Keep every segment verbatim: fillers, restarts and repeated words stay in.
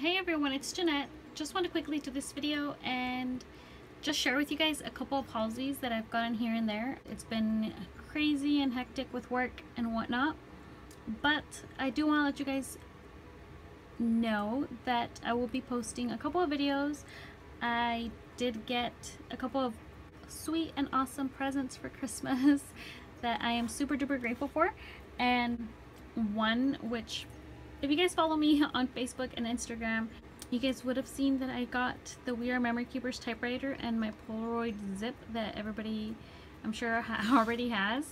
Hey everyone, it's Jeanette. Just want to quickly do this video and just share with you guys a couple of holidays that I've gotten here and there. It's been crazy and hectic with work and whatnot, but I do want to let you guys know that I will be posting a couple of videos. I did get a couple of sweet and awesome presents for Christmas that I am super duper grateful for, and one which, if you guys follow me on Facebook and Instagram, you guys would have seen that I got the We Are Memory Keepers typewriter and my Polaroid Zip that everybody, I'm sure, ha already has.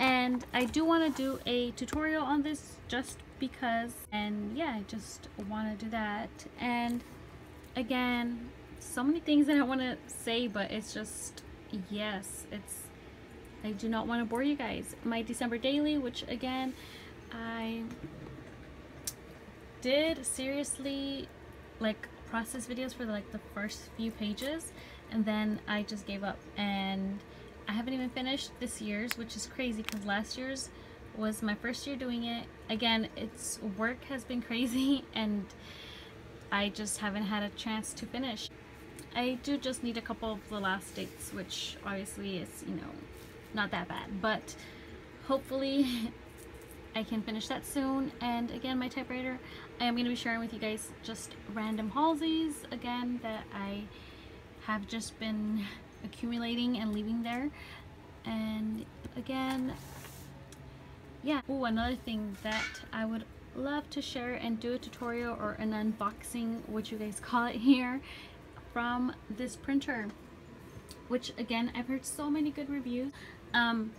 And I do want to do a tutorial on this just because, and yeah, I just want to do that. And again, so many things that I want to say, but it's just, yes, it's, I do not want to bore you guys. My December daily, which again, I did seriously like process videos for like the first few pages, and then I just gave up, and I haven't even finished this year's, which is crazy because last year's was my first year doing it. Again, it's work has been crazy and I just haven't had a chance to finish. I do just need a couple of the last dates, which obviously is, you know, not that bad, but hopefully I can finish that soon. And again, my typewriter, I am going to be sharing with you guys just random hauls again that I have just been accumulating and leaving there. And again, yeah. Oh, another thing that I would love to share and do a tutorial or an unboxing, which you guys call it here, from this printer, which again, I've heard so many good reviews. Um,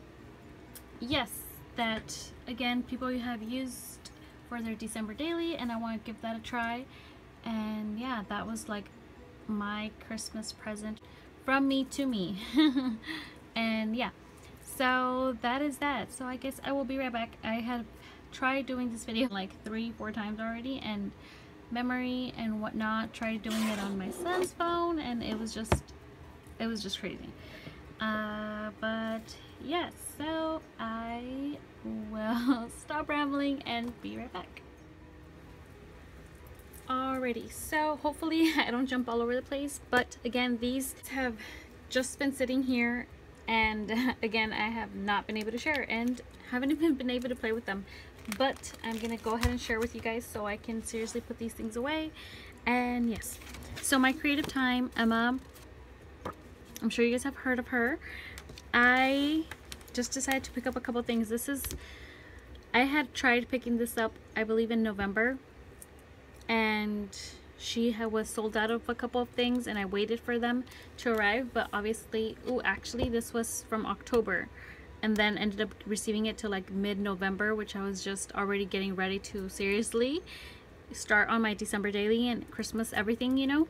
yes. That again, people have used for their December daily, and I want to give that a try. And yeah, that was like my Christmas present from me to me. And yeah, so that is that. So I guess I will be right back. I have tried doing this video like three four times already, and memory and whatnot, tried doing it on my son's phone, and it was just it was just crazy. Uh, but yes, so I will stop rambling and be right back. Alrighty, so hopefully I don't jump all over the place, but again, these have just been sitting here, and again, I have not been able to share and haven't even been able to play with them, but I'm gonna go ahead and share with you guys so I can seriously put these things away. And yes, so my Creative Time Emma, I'm sure you guys have heard of her. I just decided to pick up a couple things. This is, I had tried picking this up, I believe in November, and she had, was sold out of a couple of things, and I waited for them to arrive, but obviously, oh, actually this was from October, and then ended up receiving it to like mid-November, which I was just already getting ready to seriously start on my December daily and Christmas everything, you know.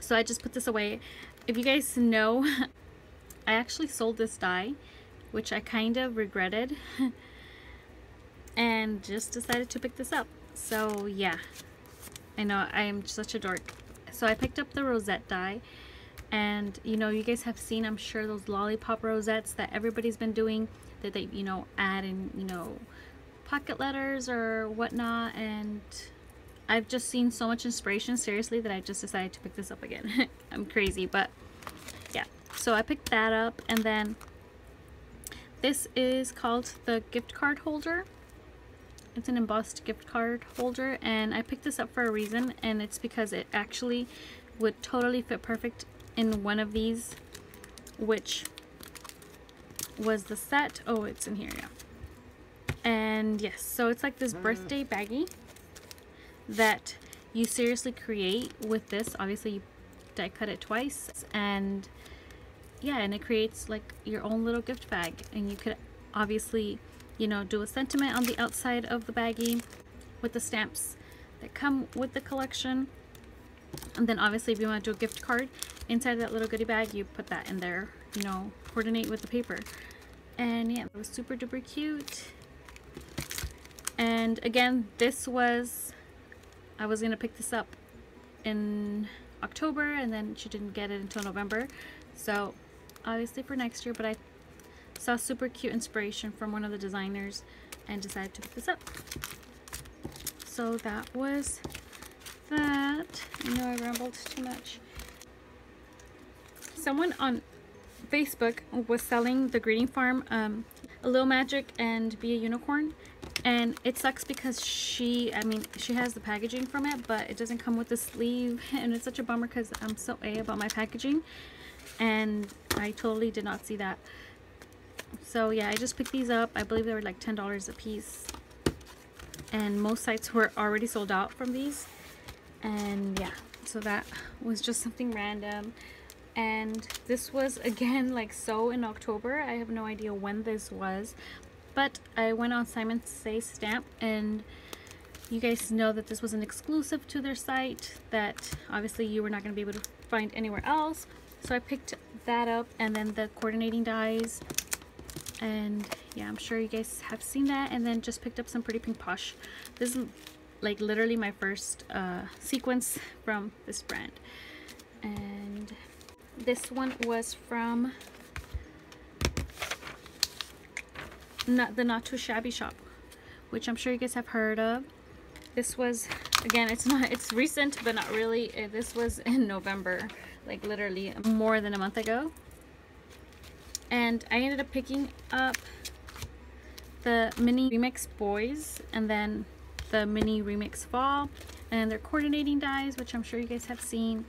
So I just put this away. If you guys know, I actually sold this die, which I kind of regretted, and just decided to pick this up. So yeah, I know I am such a dork. So I picked up the rosette die, and you know, you guys have seen, I'm sure, those lollipop rosettes that everybody's been doing, that they, you know, add in, you know, pocket letters or whatnot, and I've just seen so much inspiration, seriously, that I just decided to pick this up again. I'm crazy, but yeah. So I picked that up, and then this is called the gift card holder. It's an embossed gift card holder, and I picked this up for a reason, and it's because it actually would totally fit perfect in one of these, which was the set. Oh, it's in here, yeah. And yes, so it's like this birthday baggie that you seriously create with this. Obviously you die cut it twice, and yeah, and it creates like your own little gift bag, and you could obviously, you know, do a sentiment on the outside of the baggie with the stamps that come with the collection, and then obviously if you want to do a gift card inside that little goodie bag, you put that in there, you know, coordinate with the paper. And yeah, it was super duper cute. And again, this was, I was gonna pick this up in October, and then she didn't get it until November, so obviously for next year. But I saw super cute inspiration from one of the designers and decided to pick this up. So that was that. I know I rambled too much. Someone on Facebook was selling the Greeting Farm, um, A Little Magic and Be a Unicorn. And it sucks because she, I mean, she has the packaging from it, but it doesn't come with the sleeve. And it's such a bummer because I'm so A about my packaging. And I totally did not see that. So yeah, I just picked these up. I believe they were like ten dollars a piece. And most sites were already sold out from these. And yeah, so that was just something random. And this was, again, like so in October. I have no idea when this was. But I went on Simon Says Stamp, and you guys know that this was an exclusive to their site that obviously you were not going to be able to find anywhere else. So I picked that up, and then the coordinating dies. And yeah, I'm sure you guys have seen that. And then just picked up some Pretty Pink Posh. This is like literally my first uh, sequence from this brand. And this one was from not the Not Too Shabby Shop, which I'm sure you guys have heard of. This was, again, it's not, it's recent, but not really. This was in November, like literally more than a month ago. And I ended up picking up the Mini Remix Boys and then the Mini Remix Fall and their coordinating dies, which I'm sure you guys have seen.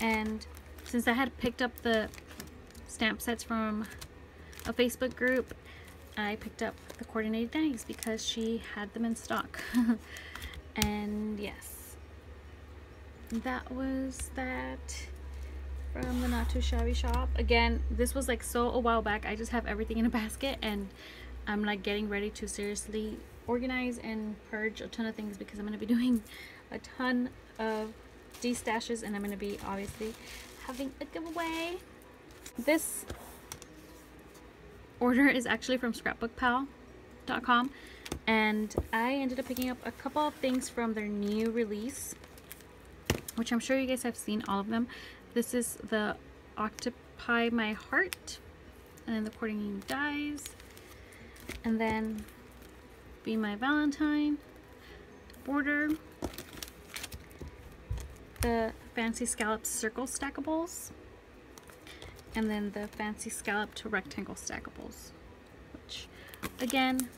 And since I had picked up the stamp sets from a Facebook group, I picked up the coordinated dies because she had them in stock. And yes, that was that from the Not Too Shabby Shop. Again, this was like so a while back. I just have everything in a basket, and I'm like getting ready to seriously organize and purge a ton of things because I'm going to be doing a ton of de-stashes, and I'm going to be obviously having a giveaway. This order is actually from scrapbook pal dot com, and I ended up picking up a couple of things from their new release, which I'm sure you guys have seen all of them. This is the Octopi My Heart and then the coordinating dies, and then Be My Valentine border, the Fancy Scallop Circle Stackables, and then the Fancy Scallop to Rectangle Stackables, which again,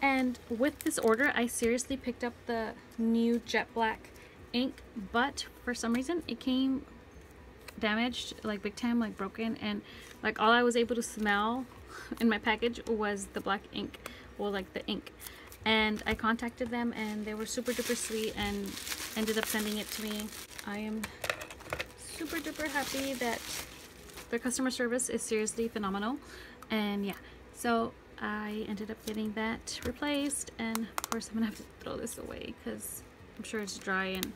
and with this order I seriously picked up the new jet black ink, but for some reason it came damaged, like big time, like broken, and like all I was able to smell in my package was the black ink, or like the ink. And I contacted them, and they were super duper sweet and ended up sending it to me. I am super duper happy that their customer service is seriously phenomenal. And yeah, so I ended up getting that replaced, and of course I'm gonna have to throw this away because I'm sure it's dry. And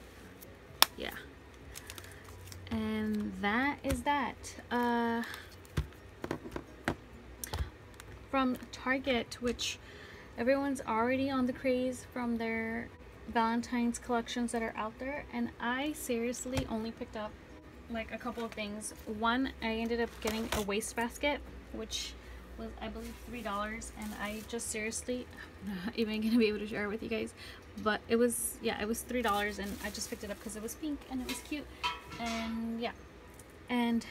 yeah, and that is that. Uh, from Target, which everyone's already on the craze from their Valentine's collections that are out there, and I seriously only picked up like a couple of things. One, I ended up getting a wastebasket, which was I believe three dollars, and I just seriously, I'm not even gonna be able to share it with you guys, but it was, yeah, it was three dollars, and I just picked it up because it was pink and it was cute. And yeah, and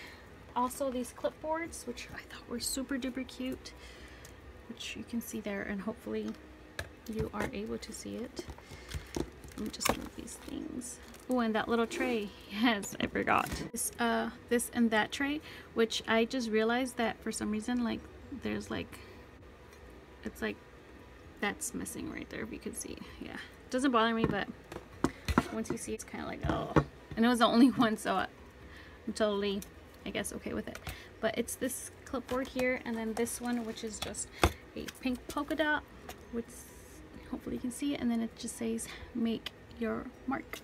also these clipboards, which I thought were super duper cute, which you can see there, and hopefully you are able to see it. Let me just move these things. Oh, and that little tray. Yes, I forgot. This, uh, this and that tray, which I just realized that for some reason, like, there's like, it's like, that's missing right there, if you can see. Yeah, it doesn't bother me, but once you see it, it's kind of like, oh. And it was the only one, so I, I'm totally, I guess, okay with it. But it's this clipboard here, and then this one, which is just a pink polka dot, which hopefully you can see it, and then it just says make your mark.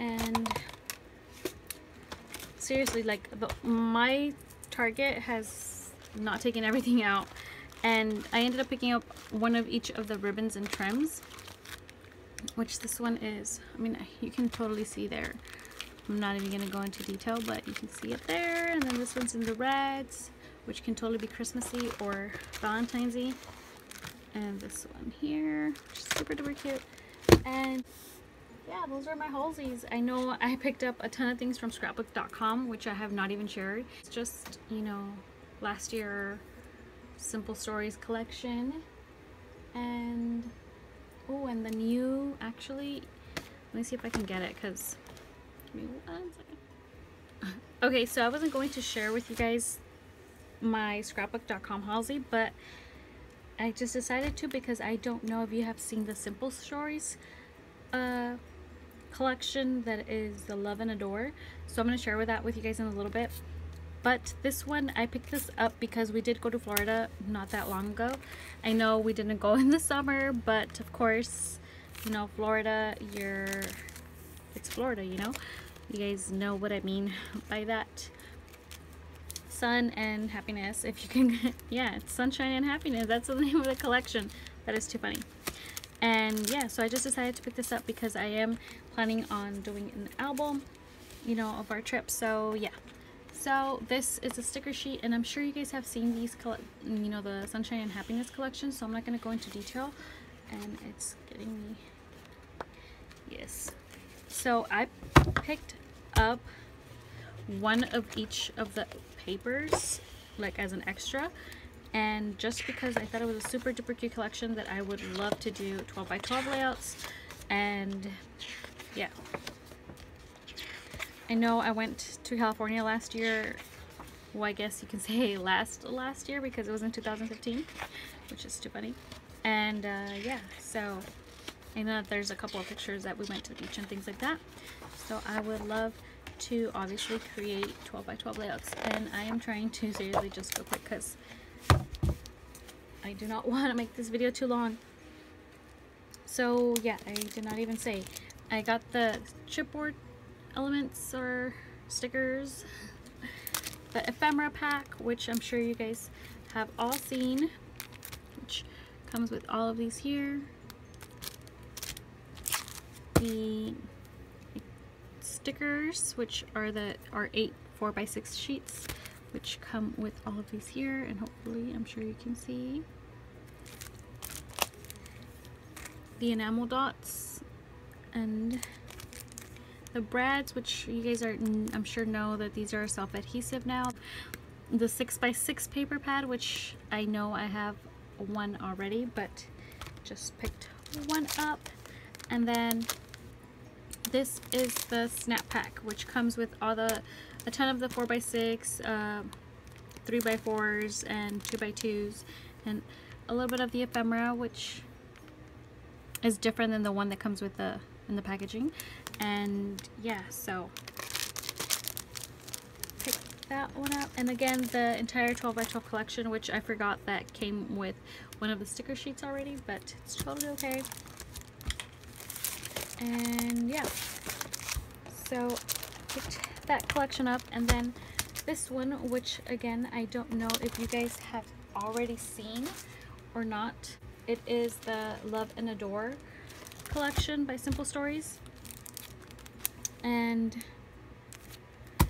And seriously, like the, my Target has not taken everything out, and I ended up picking up one of each of the ribbons and trims, which this one is, I mean, you can totally see there. I'm not even going to go into detail, but you can see it there. And then this one's in the reds, which can totally be Christmassy or Valentine's-y. and this one here, which is super duper cute. And yeah, those are my haulsies. I know I picked up a ton of things from scrapbook dot com, which I have not even shared. It's just, you know, last year Simple Stories collection, and oh, and the new, actually let me see if I can get it, because give me one second. Okay, so I wasn't going to share with you guys my scrapbook dot com haulie, but I just decided to, because I don't know if you have seen the Simple Stories uh, collection that is the Love and Adore, so I'm going to share with that with you guys in a little bit. But this one, I picked this up because we did go to Florida not that long ago. I know we didn't go in the summer, but of course, you know, Florida, you're, it's Florida, you know, you guys know what I mean by that. Sun and Happiness, if you can. Yeah, it's Sunshine and Happiness, that's the name of the collection. That is too funny. And yeah, so I just decided to pick this up because I am planning on doing an album, you know, of our trip. So yeah, so this is a sticker sheet, and I'm sure you guys have seen these, you know, the Sunshine and Happiness collection, so I'm not going to go into detail. And it's getting me, yes, so I picked up one of each of the papers, like as an extra, and just because I thought it was a super duper cute collection that I would love to do twelve by twelve layouts. And yeah, I know I went to California last year, well, I guess you can say last last year, because it was in two thousand fifteen, which is too funny. And uh, yeah, so I know that there's a couple of pictures that we went to the beach and things like that, so I would love to obviously create twelve by twelve layouts. And I am trying to seriously just go quick, because I do not want to make this video too long. So yeah, I did not even say I got the chipboard elements or stickers, the ephemera pack, which I'm sure you guys have all seen, which comes with all of these here, the stickers, which are the are eight four by six sheets, which come with all of these here, and hopefully I'm sure you can see the enamel dots and the brads, which you guys are I'm sure know that these are self-adhesive now, the six by six paper pad, which I know I have one already, but just picked one up. And then this is the snap pack, which comes with all the a ton of the four by six, uh, three by fours and two by twos, and a little bit of the ephemera, which is different than the one that comes with the in the packaging. And yeah, so pick that one up. And again, the entire twelve by twelve collection, which I forgot that came with one of the sticker sheets already, but it's totally okay. And yeah, so I picked that collection up. And then this one, which again, I don't know if you guys have already seen or not. It is the Love and Adore collection by Simple Stories. And I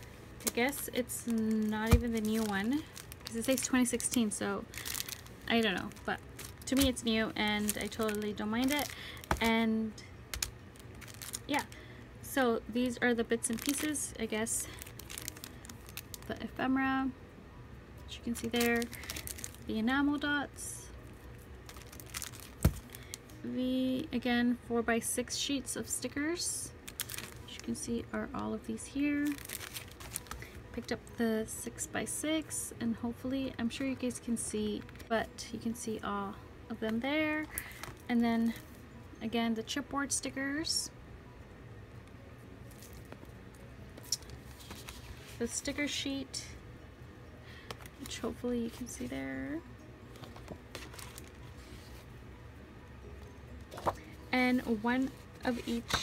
guess it's not even the new one, because it says twenty sixteen, so I don't know. But to me, it's new, and I totally don't mind it. And yeah, so these are the bits and pieces, I guess, the ephemera, which you can see there, the enamel dots, the, again, four by six sheets of stickers, which you can see are all of these here. Picked up the six by six, and hopefully, I'm sure you guys can see, but you can see all of them there. And then, again, the chipboard stickers, the sticker sheet, which hopefully you can see there, and one of each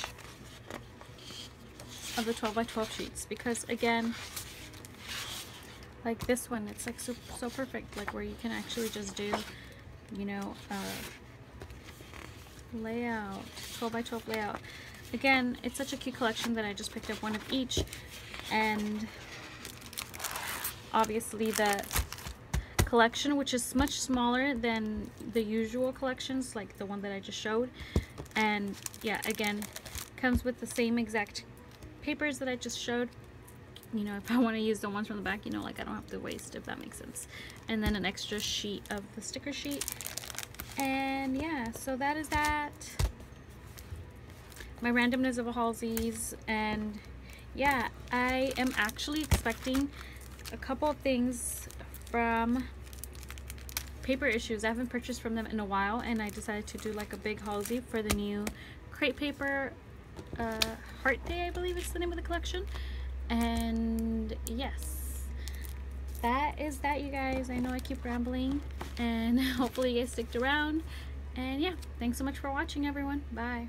of the twelve by twelve sheets, because again, like this one, it's like so, so perfect, like where you can actually just do, you know, a layout, twelve by twelve layout. Again, it's such a cute collection that I just picked up one of each. And obviously the collection, which is much smaller than the usual collections, like the one that I just showed. And yeah, again, comes with the same exact papers that I just showed. You know, if I want to use the ones from the back, you know, like I don't have to waste, if that makes sense. And then an extra sheet of the sticker sheet. And yeah, so that is that. My randomness of a Halsey's. And yeah, I am actually expecting a couple of things from Paper Issues. I haven't purchased from them in a while, and I decided to do like a big Halsey for the new Crate Paper uh, Heart Day, I believe is the name of the collection. And yes, that is that, you guys. I know I keep rambling, and hopefully you guys sticked around. And yeah, thanks so much for watching, everyone. Bye.